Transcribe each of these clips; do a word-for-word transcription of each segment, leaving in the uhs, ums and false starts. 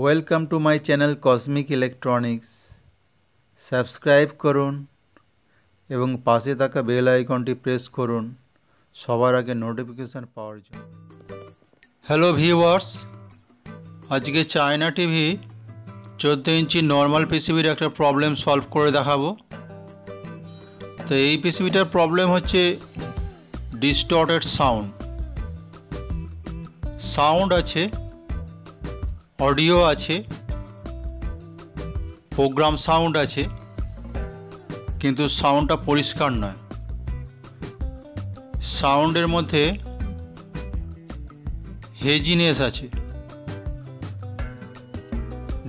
Welcome to my channel cosmic electronics. Subscribe करुन एवं पाशे थाका बेल आइकनटी प्रेस करुन सबार आगे नोटिफिकेशन पावार जोन्नो। हेलो भिउयार्स, आज के चाइना टीवी चौदह इंची नॉर्मल पीसीबीर एक प्रॉब्लेम सल्व कर देखाबो। तो ये पीसीबीटार प्रॉब्लेम होच्छे डिस्टर्टेड साउंड। साउंड आछे, অডিও আছে, প্রোগ্রাম সাউন্ড আছে, কিন্তু সাউন্ডটা পরিষ্কার নয়। সাউন্ডের মধ্যে হেজিনেস আছে,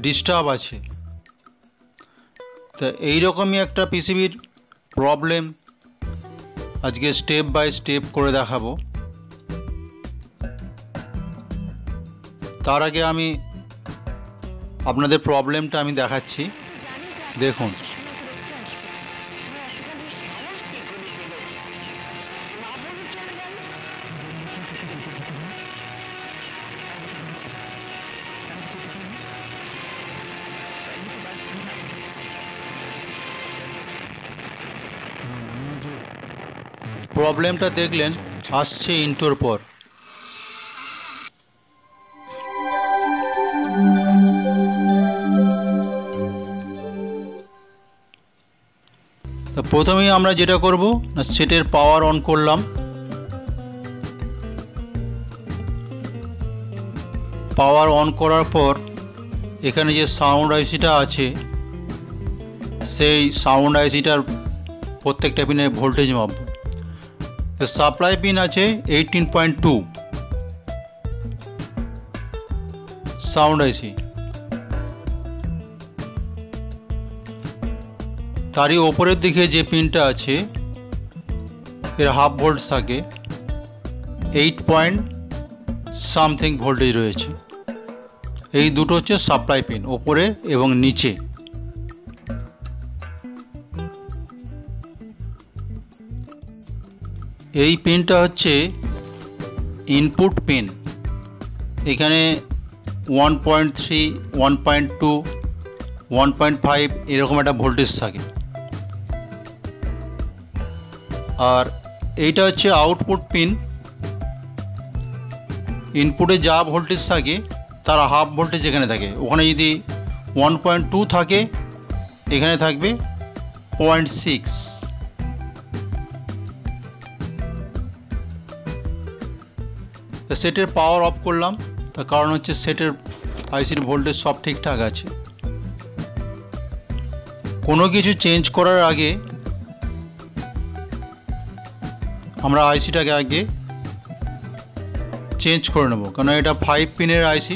ডিস্টার্ব আছে। তো এইরকমই একটা পিসিবির প্রবলেম আজকে স্টেপ বাই স্টেপ করে দেখাবো। তার আগে আমি अपने प्रॉब्लम देखा देखो। प्रॉब्लम देखलें आसछे इंटोर पर। प्रथमे आमरा जेटा करब ना, सेटेर पावर ऑन करलाम। पावर ऑन करार पर एखाने जे साउंड आईसीटा आछे सेई साउंड आईसीटार प्रत्येकटा पिने भोल्टेज मापब। सप्लाई पिन आछे अठारह पॉइंट दो साउंड आईसी, तारी ओपरेर दिखे जे पिनटा आछे एर हाफ भोल्ट थाके एट पॉइंट सामथिंग भोल्टेज रयेछे। एई दुटो होच्छे सप्लाई पिन, ओपरे एवं नीचे। एई पिनटा होच्छे इनपुट पिन। एखाने one point three, one point two, one point five एरकम एकटा भोल्टेज थाके। আর এইটা হচ্ছে আউটপুট পিন। ইনপুটে যা ভোল্টেজ থাকে তার হাফ ভোল্টেজ এখানে থাকে। ওখানে যদি वन पॉइंट टू থাকে এখানে থাকবে ज़ीरो पॉइंट सिक्स। তো সেটের পাওয়ার অফ করলাম, তার কারণ হচ্ছে সেটের আইসির ভোল্টেজ সব ঠিকঠাক আছে। কোনো কিছু চেঞ্জ করার আগে हमारा आईसी टाके आगे चेंज कर नेब, कारण एटा फाइव पिनेर आईसी।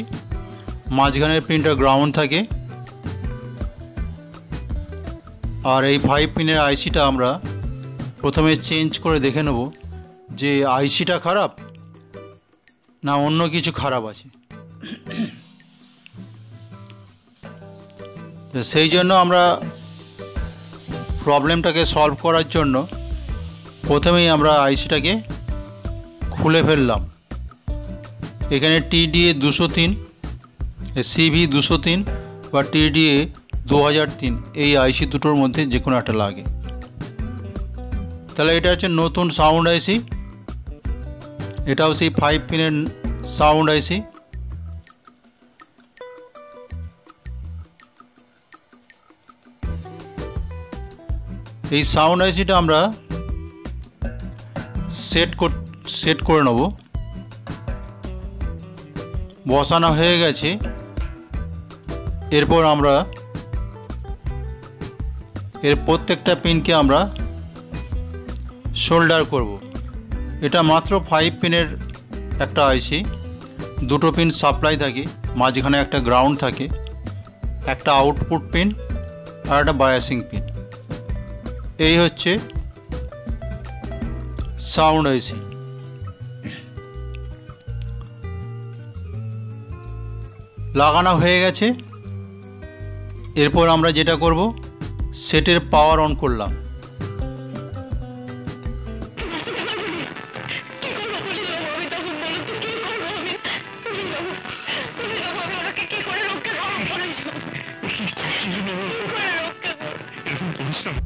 माझखानेर पिनटा ग्राउंड थाके और ये फाइव पिनेर आईसीटा हमारा प्रथमे चेंज कर देखे नेब जे आईसीटा खराब ना अन्य किछु खराब आछे। तो सेई जन्य हमारा प्रॉब्लेमटाके सल्व करार जन्य प्रथमेই আমরা আইসিটাকে খুলে ফেললাম। এখানে টিডিএ दो सौ तीन, সিভি दो सौ तीन বা টিডিএ दो हज़ार तीन এই আইসি দুটোর মধ্যে যে কোনো একটা লাগে। তাহলে এটা হচ্ছে নতুন সাউন্ড আইসি, এটাও সেই ফাইভ পিনের সাউন্ড আইসি। এই সাউন্ড আইসিটা আমরা सेट कर सेट कर नेब। बसाना हो गेछे, एरपर आमरा एर प्रत्येकटा पिन के आमरा शोल्डार करब। एटा मात्र फाइव पिनेर एकटा आईसी, दुटो पिन सप्लाई थाके, माझखाने एकटा ग्राउंड थाके, एकटा आउटपुट पिन और एकटा बायासिंग पिन। एई होच्छे साउंड आईसी। लागाना हो गेছে, এরপর আমরা যেটা করব সেটের পাওয়ার অন করলাম।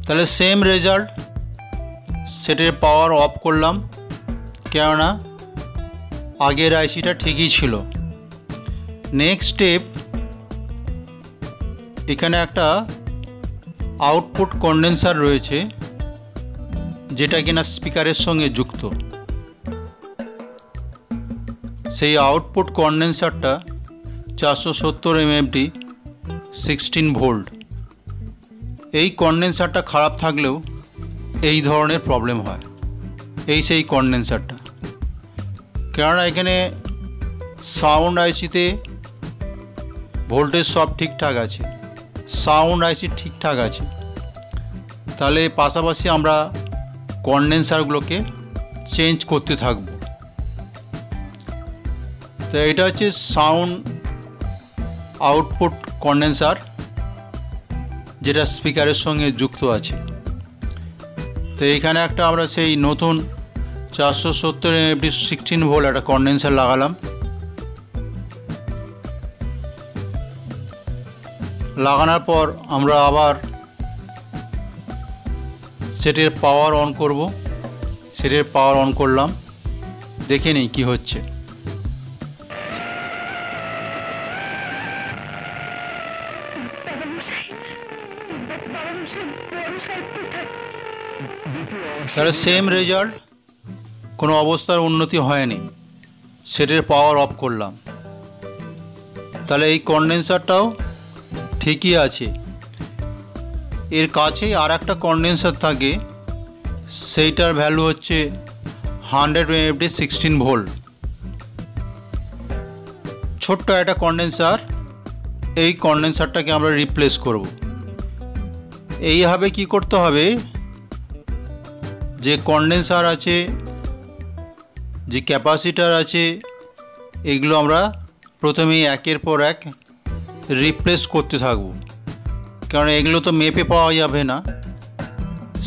তাহলে সেম রেজাল্ট সেটের পাওয়ার অফ করলাম কেননা আগের আইসিটা ঠিকই ছিল। নেক্সট স্টেপ, এখানে একটা আউটপুট কন্ডেন্সার রয়েছে যেটা কিনা স্পিকারের সঙ্গে যুক্ত। সেই আউটপুট কন্ডেন্সারটা চারশো সত্তর এমএমটি সিক্সটিন ভোল্ট। এই কন্ডেন্সারটা খারাপ থাকলেও এই ধরনের প্রবলেম হয়। এই সেই কন্ডেন্সারটা, কেননা এখানে সাউন্ড আইসিতে ভোল্টেজ সব ঠিকঠাক আছে, সাউন্ড আইসি ঠিকঠাক আছে, তাহলে পাশাপাশি আমরা কন্ডেন্সারগুলোকে চেঞ্জ করতে থাকব। তো এটা হচ্ছে সাউন্ড আউটপুট কন্ডেন্সার যেটা স্পিকারের সঙ্গে যুক্ত আছে। তো এখানে একটা আমরা সেই নতুন চারশো সত্তর এমএফডি সিক্সটিন ভোল্ট একটা কন্ডেন্সার লাগালাম। লাগানোর পর আমরা আবার সেটের পাওয়ার অন করব। সেটের পাওয়ার অন করলাম, দেখে নিই কী হচ্ছে। তাহলে সেম রেজাল্ট, কোনো অবস্থার উন্নতি হয়নি। সেটের পাওয়ার অফ করলাম, তাহলে এই কন্ডেন্সারটাও ঠিকই আছে। এর কাছেই আর একটা কন্ডেন্সার থাকে, সেইটার ভ্যালু হচ্ছে হান্ড্রেড এমএফডি সিক্সটিন ভোল্ট। ছোট্ট একটা কন্ডেন্সার, এই কন্ডেন্সারটাকে আমরা রিপ্লেস করব। এইভাবে কি করতে হবে, যে কন্ডেন্সার আছে, যে ক্যাপাসিটার আছে, এগুলো আমরা প্রথমেই একের পর এক রিপ্লেস করতে থাকব, কারণ এগুলো তো মেপে পাওয়া যাবে না,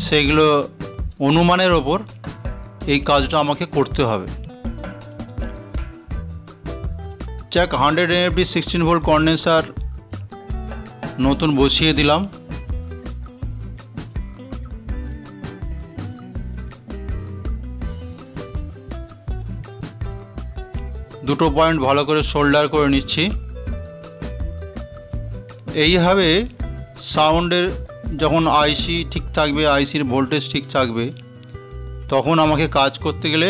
সেগুলো অনুমানের ওপর এই কাজটা আমাকে করতে হবে। যাক, hundred MFD sixteen volt condenser নতুন বসিয়ে দিলাম। দুটো পয়েন্ট ভালো করে সোল্ডার করে নিচ্ছি। এইভাবে সাউন্ডের যখন আইসি ঠিক থাকবে, আইসির ভোল্টেজ ঠিক থাকবে, তখন আমাকে কাজ করতে গেলে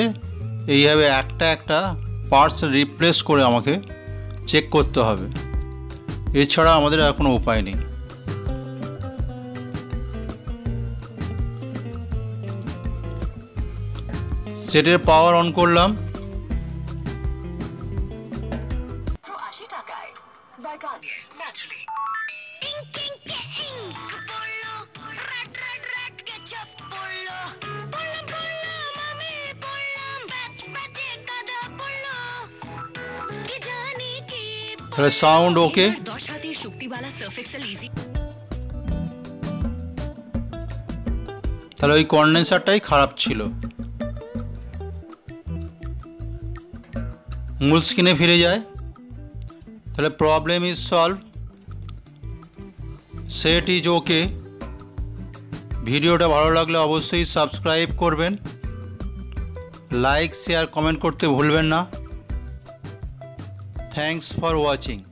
এইভাবে একটা একটা পার্টস রিপ্লেস করে আমাকে চেক করতে হবে, এছাড়া আমাদের আর কোনো উপায় নেই। সেটের পাওয়ার অন করলাম, সাউন্ড ওকে। তাহলে ওই কন্ডেন্সারটাই খারাপ ছিল। মূল স্ক্রিনে ফিরে যায়, তাহলে problem is solve, set is okay. ভিডিওটা ভালো লাগলে অবশ্যই সাবস্ক্রাইব করবেন, লাইক শেয়ার কমেন্ট করতে ভুলবেন না। Thanks for watching.